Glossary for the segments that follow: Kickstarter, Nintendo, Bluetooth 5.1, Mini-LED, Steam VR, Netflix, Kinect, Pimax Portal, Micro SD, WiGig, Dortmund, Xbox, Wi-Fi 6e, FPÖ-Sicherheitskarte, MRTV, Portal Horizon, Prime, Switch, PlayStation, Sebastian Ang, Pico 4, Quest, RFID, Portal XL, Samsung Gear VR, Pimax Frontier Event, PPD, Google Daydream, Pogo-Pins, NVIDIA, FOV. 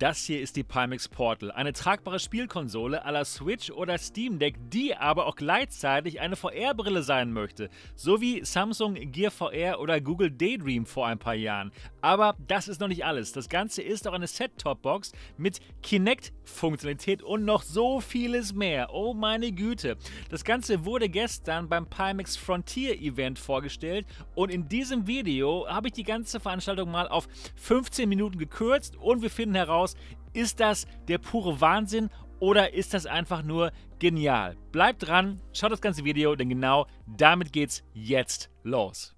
Das hier ist die Pimax Portal, eine tragbare Spielkonsole à la Switch oder Steam Deck, die aber auch gleichzeitig eine VR-Brille sein möchte, so wie Samsung Gear VR oder Google Daydream vor ein paar Jahren. Aber das ist noch nicht alles. Das Ganze ist auch eine Set-Top-Box mit Kinect-Funktionalität und noch so vieles mehr. Oh meine Güte! Das Ganze wurde gestern beim Pimax Frontier Event vorgestellt und in diesem Video habe ich die ganze Veranstaltung mal auf 15 Minuten gekürzt und wir finden heraus, ist das der pure Wahnsinn oder ist das einfach nur genial? Bleibt dran, schaut das ganze Video, denn genau damit geht's jetzt los.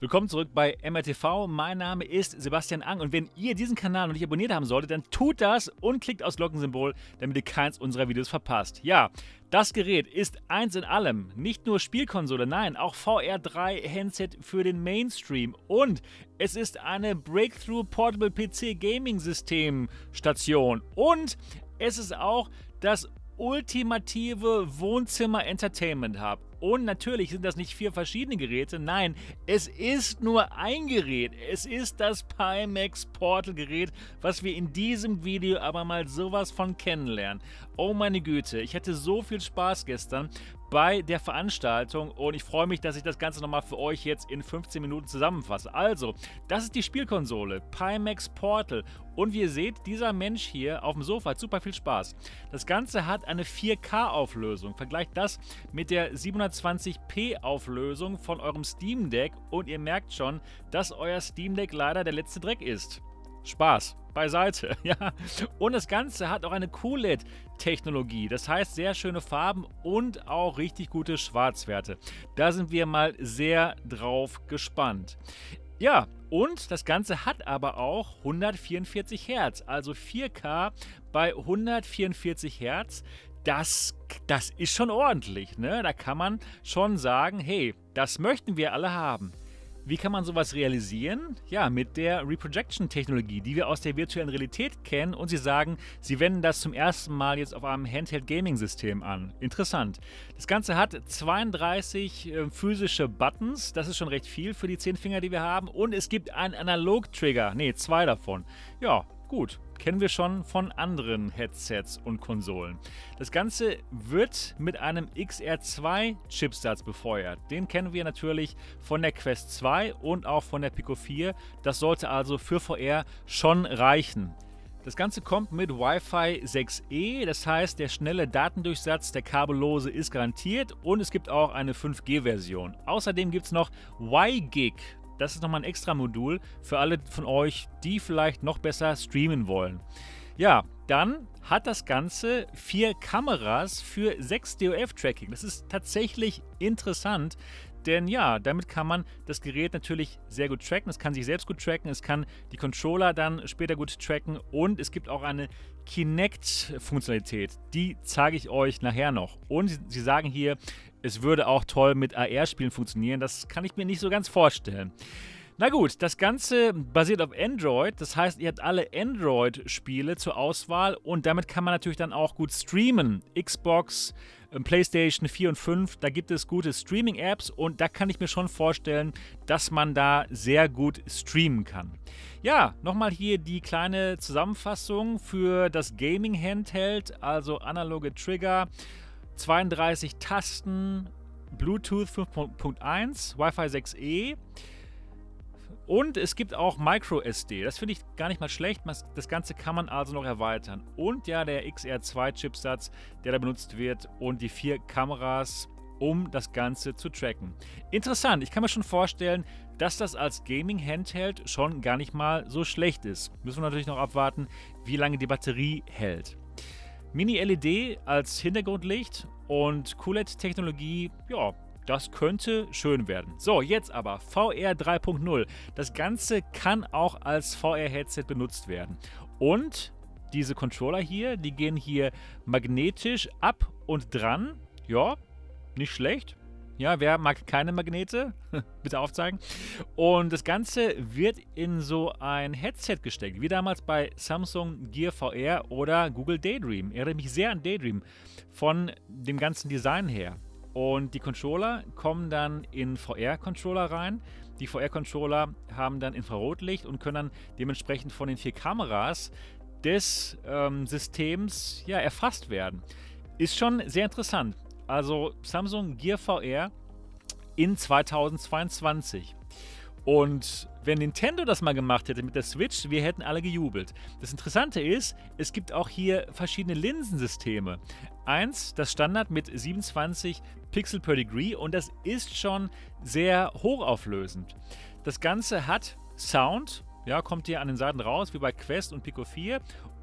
Willkommen zurück bei MRTV, mein Name ist Sebastian Ang und wenn ihr diesen Kanal noch nicht abonniert haben solltet, dann tut das und klickt aufs Glockensymbol, damit ihr keins unserer Videos verpasst. Ja, das Gerät ist eins in allem, nicht nur Spielkonsole, nein, auch VR3-Handset für den Mainstream und es ist eine Breakthrough Portable PC Gaming System Station und es ist auch das ultimative Wohnzimmer-Entertainment-Hub. Und natürlich sind das nicht 4 verschiedene Geräte, nein, es ist nur ein Gerät. Es ist das Pimax Portal Gerät, was wir in diesem Video aber mal sowas von kennenlernen. Oh meine Güte, ich hatte so viel Spaß gestern bei der Veranstaltung und ich freue mich, dass ich das Ganze nochmal für euch jetzt in 15 Minuten zusammenfasse. Also, das ist die Spielkonsole, Pimax Portal und wie ihr seht, dieser Mensch hier auf dem Sofa hat super viel Spaß. Das Ganze hat eine 4K-Auflösung, vergleicht das mit der 720p Auflösung von eurem Steam Deck und ihr merkt schon, dass euer Steam Deck leider der letzte Dreck ist. Spaß beiseite, ja. Und das Ganze hat auch eine QLED-Technologie, das heißt sehr schöne Farben und auch richtig gute Schwarzwerte. Da sind wir mal sehr drauf gespannt. Ja, und das Ganze hat aber auch 144 Hertz, also 4K bei 144 Hertz. Das ist schon ordentlich, ne? Da kann man schon sagen, hey, das möchten wir alle haben. Wie kann man sowas realisieren? Ja, mit der Reprojection-Technologie, die wir aus der virtuellen Realität kennen und sie sagen, sie wenden das zum ersten Mal jetzt auf einem Handheld-Gaming-System an. Interessant. Das Ganze hat 32 physische Buttons, das ist schon recht viel für die 10 Finger, die wir haben und es gibt einen Analog-Trigger, ne, 2 davon. Ja, gut. Kennen wir schon von anderen Headsets und Konsolen. Das Ganze wird mit einem XR2-Chipsatz befeuert. Den kennen wir natürlich von der Quest 2 und auch von der Pico 4. Das sollte also für VR schon reichen. Das Ganze kommt mit Wi-Fi 6e, das heißt, der schnelle Datendurchsatz, der kabellose ist garantiert und es gibt auch eine 5G-Version. Außerdem gibt es noch WiGig. Das ist nochmal ein extra Modul für alle von euch, die vielleicht noch besser streamen wollen. Ja, dann hat das Ganze 4 Kameras für 6 DOF-Tracking. Das ist tatsächlich interessant, denn ja, damit kann man das Gerät natürlich sehr gut tracken. Es kann sich selbst gut tracken, es kann die Controller dann später gut tracken und es gibt auch eine Kinect-Funktionalität. Die zeige ich euch nachher noch. Und sie sagen hier, es würde auch toll mit AR-Spielen funktionieren, das kann ich mir nicht so ganz vorstellen. Na gut, das Ganze basiert auf Android, das heißt, ihr habt alle Android-Spiele zur Auswahl und damit kann man natürlich dann auch gut streamen. Xbox, PlayStation 4 und 5, da gibt es gute Streaming-Apps und da kann ich mir schon vorstellen, dass man da sehr gut streamen kann. Ja, nochmal hier die kleine Zusammenfassung für das Gaming-Handheld, also analoge Trigger, 32 Tasten, Bluetooth 5.1, Wi-Fi 6e und es gibt auch Micro SD. Das finde ich gar nicht mal schlecht. Das Ganze kann man also noch erweitern. Und ja, der XR2-Chipsatz, der da benutzt wird und die 4 Kameras, um das Ganze zu tracken. Interessant, ich kann mir schon vorstellen, dass das als Gaming-Handheld schon gar nicht mal so schlecht ist. Müssen wir natürlich noch abwarten, wie lange die Batterie hält. Mini-LED als Hintergrundlicht und QLED-Technologie, ja, das könnte schön werden. So, jetzt aber VR 3.0. Das Ganze kann auch als VR-Headset benutzt werden. Und diese Controller hier, die gehen hier magnetisch ab und dran. Ja, nicht schlecht. Ja, wer mag keine Magnete? Bitte aufzeigen. Und das Ganze wird in so ein Headset gesteckt, wie damals bei Samsung Gear VR oder Google Daydream. Erinnert mich sehr an Daydream von dem ganzen Design her. Und die Controller kommen dann in VR-Controller rein. Die VR-Controller haben dann Infrarotlicht und können dann dementsprechend von den 4 Kameras des Systems ja, erfasst werden. Ist schon sehr interessant. Also Samsung Gear VR in 2022. Und wenn Nintendo das mal gemacht hätte mit der Switch, wir hätten alle gejubelt. Das Interessante ist, es gibt auch hier verschiedene Linsensysteme. Eins, das Standard mit 27 Pixel per Degree und das ist schon sehr hochauflösend. Das Ganze hat Sound, ja, kommt hier an den Seiten raus, wie bei Quest und Pico 4.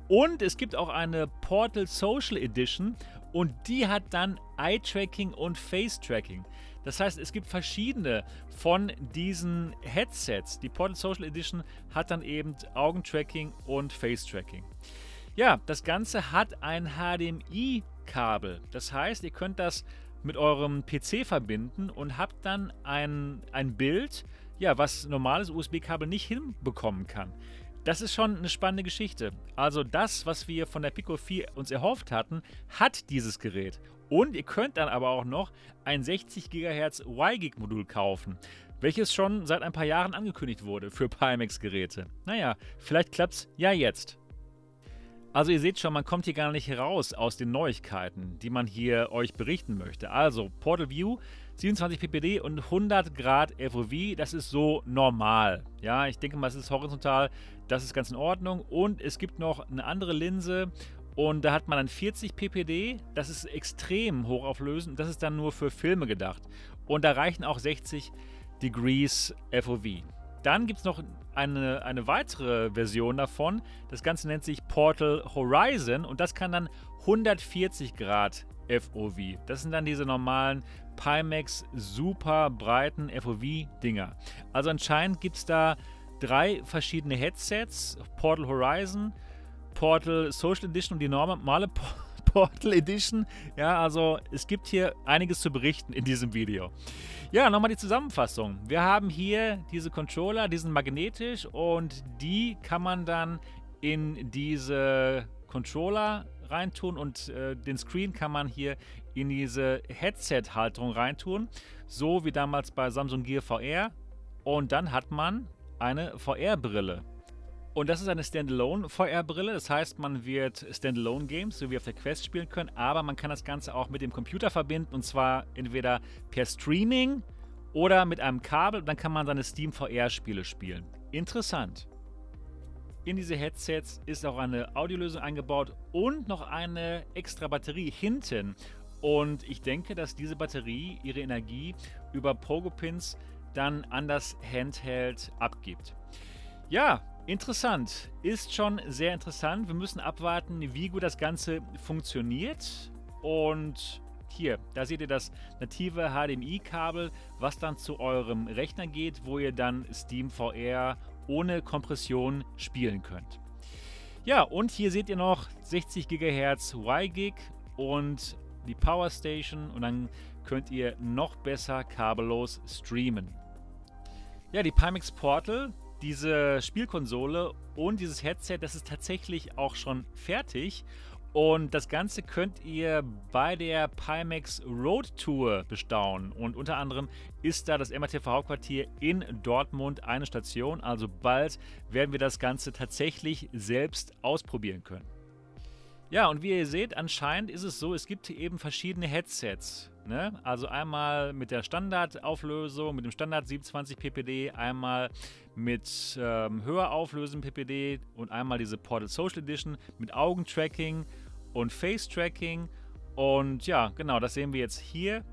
Und es gibt auch eine Portal Social Edition und die hat dann Eye-Tracking und Face-Tracking. Das heißt, es gibt verschiedene von diesen Headsets. Die Portal Social Edition hat dann eben Augentracking und Face-Tracking. Ja, das Ganze hat ein HDMI-Kabel. Das heißt, ihr könnt das mit eurem PC verbinden und habt dann ein Bild, ja, was normales USB-Kabel nicht hinbekommen kann. Das ist schon eine spannende Geschichte. Also das, was wir von der Pico 4 uns erhofft hatten, hat dieses Gerät. Und ihr könnt dann aber auch noch ein 60 GHz WiGig-Modul kaufen, welches schon seit ein paar Jahren angekündigt wurde für Pimax-Geräte. Naja, vielleicht klappt es ja jetzt. Also ihr seht schon, man kommt hier gar nicht raus aus den Neuigkeiten, die man hier euch berichten möchte. Also Portal View, 27 PPD und 100 Grad FOV, das ist so normal. Ja, ich denke mal, es ist horizontal, das ist ganz in Ordnung. Und es gibt noch eine andere Linse. Und da hat man dann 40 PPD, das ist extrem hochauflösend, das ist dann nur für Filme gedacht. Und da reichen auch 60 Degrees FOV. Dann gibt es noch eine weitere Version davon, das Ganze nennt sich Portal Horizon und das kann dann 140 Grad FOV. Das sind dann diese normalen Pimax super breiten FOV-Dinger. Also anscheinend gibt es da 3 verschiedene Headsets, Portal Horizon, Portal Social Edition und die normale Portal Edition. Ja, also es gibt hier einiges zu berichten in diesem Video. Ja, nochmal die Zusammenfassung. Wir haben hier diese Controller, die sind magnetisch und die kann man dann in diese Controller reintun und den Screen kann man hier in diese Headset-Halterung reintun, so wie damals bei Samsung Gear VR. Und dann hat man eine VR-Brille. Und das ist eine Standalone-VR-Brille, das heißt, man wird Standalone-Games, so wie auf der Quest, spielen können, aber man kann das Ganze auch mit dem Computer verbinden und zwar entweder per Streaming oder mit einem Kabel und dann kann man seine Steam-VR-Spiele spielen. Interessant. In diese Headsets ist auch eine Audiolösung eingebaut und noch eine extra Batterie hinten. Und ich denke, dass diese Batterie ihre Energie über Pogo-Pins dann an das Handheld abgibt. Ja, interessant. Ist schon sehr interessant. Wir müssen abwarten, wie gut das Ganze funktioniert. Und hier, da seht ihr das native HDMI-Kabel, was dann zu eurem Rechner geht, wo ihr dann Steam VR ohne Kompression spielen könnt. Ja, und hier seht ihr noch 60 GHz WiGig und die Power Station. Und dann könnt ihr noch besser kabellos streamen. Ja, die Pimax Portal, diese Spielkonsole und dieses Headset, das ist tatsächlich auch schon fertig und das Ganze könnt ihr bei der Pimax Road Tour bestaunen und unter anderem ist da das MRTV Hauptquartier in Dortmund eine Station, also bald werden wir das Ganze tatsächlich selbst ausprobieren können. Ja, und wie ihr seht, anscheinend ist es so, es gibt eben verschiedene Headsets, ne? Also einmal mit der Standardauflösung, mit dem Standard 27 PPD, einmal mit höher auflösendem PPD und einmal diese Portal Social Edition mit Augentracking und Face-Tracking. Und ja, genau, das sehen wir jetzt hier.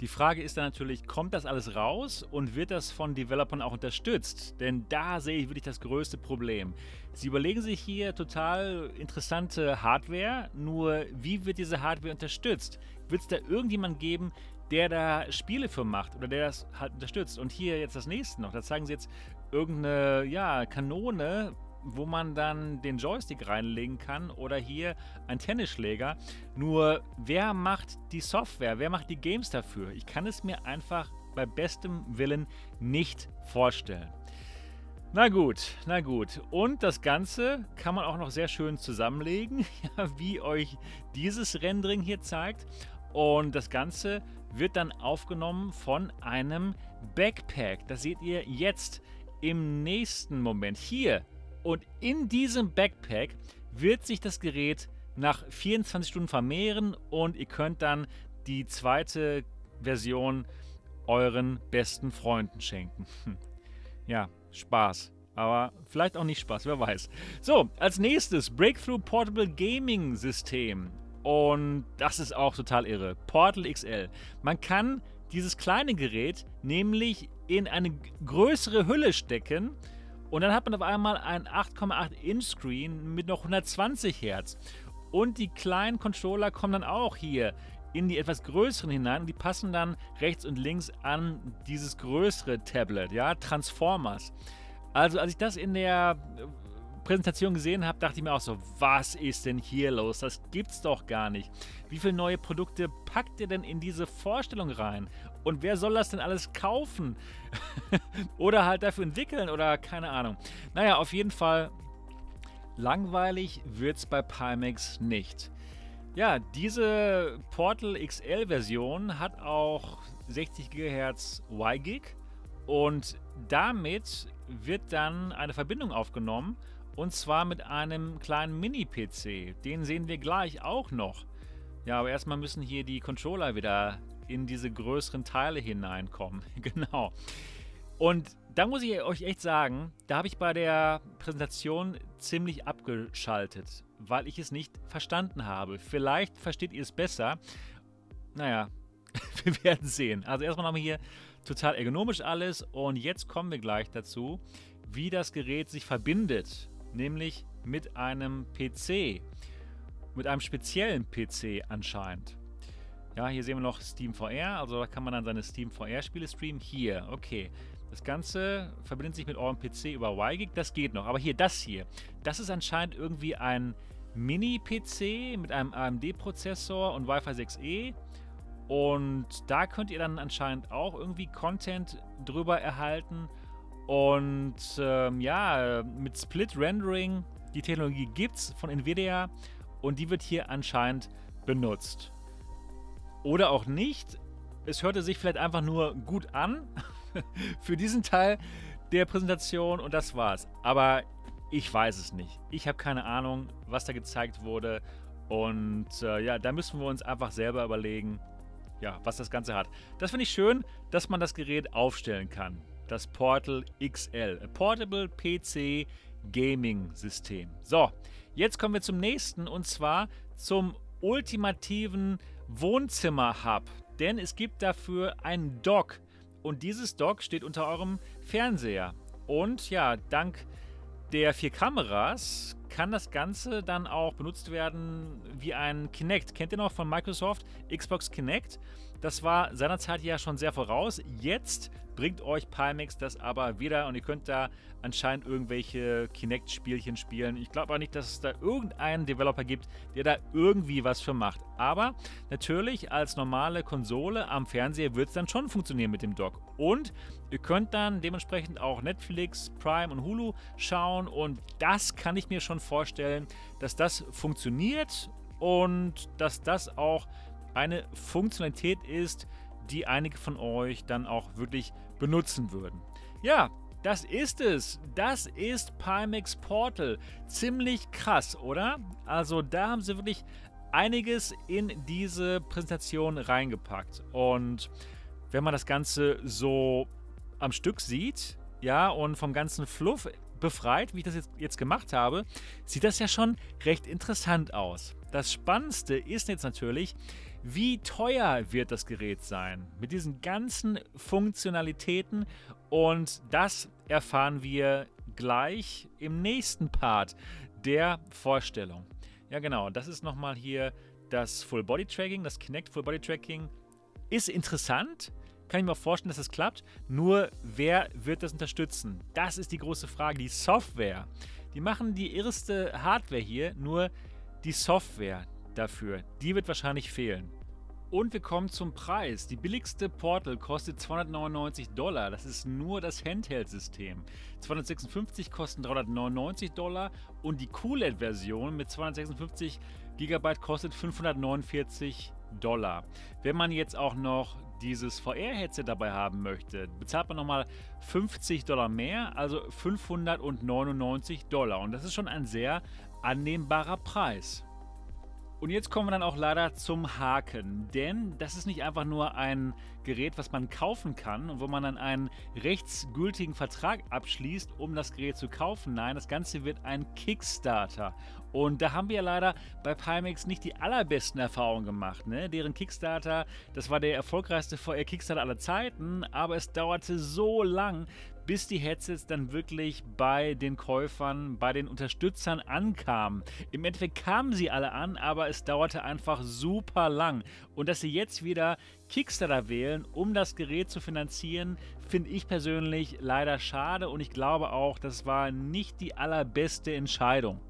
Die Frage ist dann natürlich, kommt das alles raus und wird das von Developern auch unterstützt? Denn da sehe ich wirklich das größte Problem. Sie überlegen sich hier total interessante Hardware, nur wie wird diese Hardware unterstützt? Wird es da irgendjemand geben, der da Spiele für macht oder der das halt unterstützt? Und hier jetzt das nächste noch, da zeigen sie jetzt irgendeine, ja, Kanone, wo man dann den Joystick reinlegen kann oder hier ein Tennisschläger. Nur wer macht die Software, wer macht die Games dafür? Ich kann es mir einfach bei bestem Willen nicht vorstellen. Na gut, na gut. Und das Ganze kann man auch noch sehr schön zusammenlegen, wie euch dieses Rendering hier zeigt. Und das Ganze wird dann aufgenommen von einem Backpack. Das seht ihr jetzt im nächsten Moment hier. Und in diesem Backpack wird sich das Gerät nach 24 Stunden vermehren und ihr könnt dann die zweite Version euren besten Freunden schenken. Ja, Spaß. Aber vielleicht auch nicht Spaß, wer weiß. So, als nächstes Breakthrough Portable Gaming System. Und das ist auch total irre. Portal XL. Man kann dieses kleine Gerät nämlich in eine größere Hülle stecken und dann hat man auf einmal ein 8,8-Inch-Screen mit noch 120 Hertz. Und die kleinen Controller kommen dann auch hier in die etwas größeren hinein und die passen dann rechts und links an dieses größere Tablet, ja, Transformers. Also als ich das in der Präsentation gesehen habe, dachte ich mir auch so, was ist denn hier los? Das gibt's doch gar nicht. Wie viele neue Produkte packt ihr denn in diese Vorstellung rein? Und wer soll das denn alles kaufen? Oder halt dafür entwickeln oder keine Ahnung. Naja, auf jeden Fall langweilig wird's bei Pimax nicht. Ja, diese Portal XL Version hat auch 60 GHz WiGig und damit wird dann eine Verbindung aufgenommen und zwar mit einem kleinen Mini-PC. Den sehen wir gleich auch noch. Ja, aber erstmal müssen hier die Controller wieder in diese größeren Teile hineinkommen. Genau. Und da muss ich euch echt sagen, da habe ich bei der Präsentation ziemlich abgeschaltet, weil ich es nicht verstanden habe. Vielleicht versteht ihr es besser. Naja, wir werden sehen. Also erstmal haben wir hier total ergonomisch alles und jetzt kommen wir gleich dazu, wie das Gerät sich verbindet, nämlich mit einem PC, mit einem speziellen PC anscheinend. Ja, hier sehen wir noch Steam VR, also da kann man dann seine Steam VR Spiele streamen. Hier, okay, das Ganze verbindet sich mit eurem PC über WiGig, das geht noch, aber hier, das ist anscheinend irgendwie ein Mini-PC mit einem AMD-Prozessor und Wi-Fi 6e. Und da könnt ihr dann anscheinend auch irgendwie Content drüber erhalten. Und ja, mit Split Rendering, die Technologie gibt es von NVIDIA und die wird hier anscheinend benutzt. Oder auch nicht. Es hörte sich vielleicht einfach nur gut an für diesen Teil der Präsentation und das war's. Aber ich weiß es nicht. Ich habe keine Ahnung, was da gezeigt wurde. Und ja, da müssen wir uns einfach selber überlegen, ja, was das Ganze hat. Das finde ich schön, dass man das Gerät aufstellen kann. Das Portal XL. A Portable PC Gaming System. So, jetzt kommen wir zum nächsten und zwar zum ultimativen Wohnzimmer-Hub. Denn es gibt dafür einen Dock. Und dieses Dock steht unter eurem Fernseher. Und ja, dank der 4 Kameras kann das Ganze dann auch benutzt werden wie ein Kinect. Kennt ihr noch von Microsoft? Xbox Kinect. Das war seinerzeit ja schon sehr voraus. Jetzt bringt euch Pimax das aber wieder und ihr könnt da anscheinend irgendwelche Kinect-Spielchen spielen. Ich glaube auch nicht, dass es da irgendeinen Developer gibt, der da irgendwie was für macht. Aber natürlich als normale Konsole am Fernseher wird es dann schon funktionieren mit dem Dock. Und ihr könnt dann dementsprechend auch Netflix, Prime und Hulu schauen und das kann ich mir schon vorstellen, dass das funktioniert und dass das auch eine Funktionalität ist, die einige von euch dann auch wirklich benutzen würden. Ja, das ist es. Das ist Pimax Portal. Ziemlich krass, oder? Also da haben sie wirklich einiges in diese Präsentation reingepackt. Und wenn man das Ganze so am Stück sieht, ja, und vom ganzen Fluff befreit, wie ich das jetzt gemacht habe, sieht das ja schon recht interessant aus. Das Spannendste ist jetzt natürlich, wie teuer wird das Gerät sein mit diesen ganzen Funktionalitäten und das erfahren wir gleich im nächsten Part der Vorstellung. Ja genau, das ist nochmal hier das Full-Body-Tracking, das Kinect Full-Body-Tracking ist interessant. Kann ich mir auch vorstellen, dass das klappt. Nur, wer wird das unterstützen? Das ist die große Frage. Die Software. Die machen die irreste Hardware hier, nur die Software dafür, die wird wahrscheinlich fehlen. Und wir kommen zum Preis. Die billigste Portal kostet $299. Das ist nur das Handheld-System. 256 kosten $399 und die QLED-Version mit 256 GB kostet 549 $100. Wenn man jetzt auch noch dieses VR-Headset dabei haben möchte, bezahlt man nochmal $50 mehr, also $599. Und das ist schon ein sehr annehmbarer Preis. Und jetzt kommen wir dann auch leider zum Haken, denn das ist nicht einfach nur ein Gerät, was man kaufen kann und wo man dann einen rechtsgültigen Vertrag abschließt, um das Gerät zu kaufen. Nein, das Ganze wird ein Kickstarter. Und da haben wir leider bei Pimax nicht die allerbesten Erfahrungen gemacht, ne? Deren Kickstarter, das war der erfolgreichste VR-Kickstarter aller Zeiten, aber es dauerte so lang, bis die Headsets dann wirklich bei den Käufern, bei den Unterstützern ankamen. Im Endeffekt kamen sie alle an, aber es dauerte einfach super lang. Und dass sie jetzt wieder Kickstarter wählen, um das Gerät zu finanzieren, finde ich persönlich leider schade. Und ich glaube auch, das war nicht die allerbeste Entscheidung.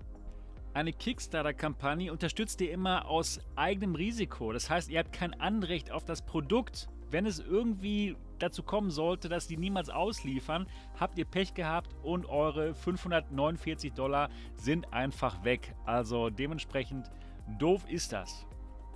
Eine Kickstarter-Kampagne unterstützt ihr immer aus eigenem Risiko. Das heißt, ihr habt kein Anrecht auf das Produkt. Wenn es irgendwie dazu kommen sollte, dass die niemals ausliefern, habt ihr Pech gehabt und eure $549 sind einfach weg. Also dementsprechend doof ist das.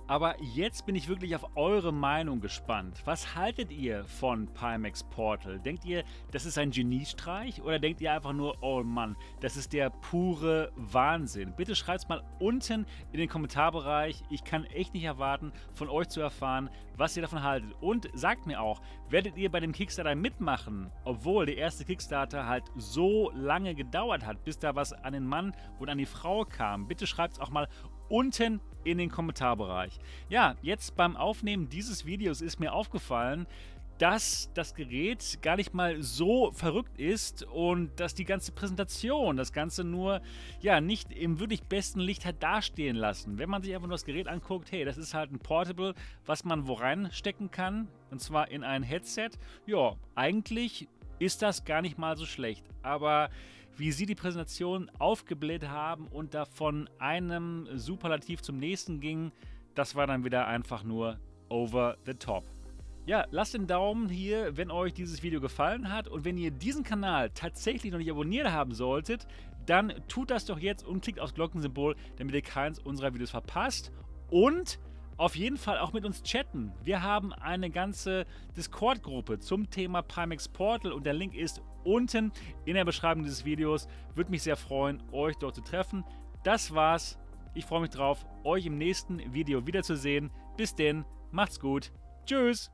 Aber jetzt bin ich wirklich auf eure Meinung gespannt. Was haltet ihr von Pimax Portal? Denkt ihr, das ist ein Geniestreich oder denkt ihr einfach nur, oh Mann, das ist der pure Wahnsinn? Bitte schreibt es mal unten in den Kommentarbereich. Ich kann echt nicht erwarten, von euch zu erfahren, was ihr davon haltet. Und sagt mir auch, werdet ihr bei dem Kickstarter mitmachen, obwohl der erste Kickstarter halt so lange gedauert hat, bis da was an den Mann und an die Frau kam? Bitte schreibt es auch mal unten in den Kommentarbereich. Ja, jetzt beim Aufnehmen dieses Videos ist mir aufgefallen, dass das Gerät gar nicht mal so verrückt ist und dass die ganze Präsentation, das Ganze nur, ja, nicht im wirklich besten Licht hat dastehen lassen. Wenn man sich einfach nur das Gerät anguckt, hey, das ist halt ein Portable, was man wo reinstecken kann, und zwar in ein Headset. Ja, eigentlich ist das gar nicht mal so schlecht, aber wie sie die Präsentation aufgebläht haben und da von einem Superlativ zum nächsten ging, das war dann wieder einfach nur over the top. Ja, lasst den Daumen hier, wenn euch dieses Video gefallen hat, und wenn ihr diesen Kanal tatsächlich noch nicht abonniert haben solltet, dann tut das doch jetzt und klickt aufs Glockensymbol, damit ihr keins unserer Videos verpasst, und auf jeden Fall auch mit uns chatten. Wir haben eine ganze Discord-Gruppe zum Thema Pimax Portal und der Link ist unten in der Beschreibung dieses Videos. Würde mich sehr freuen, euch dort zu treffen. Das war's. Ich freue mich drauf, euch im nächsten Video wiederzusehen. Bis denn, macht's gut. Tschüss.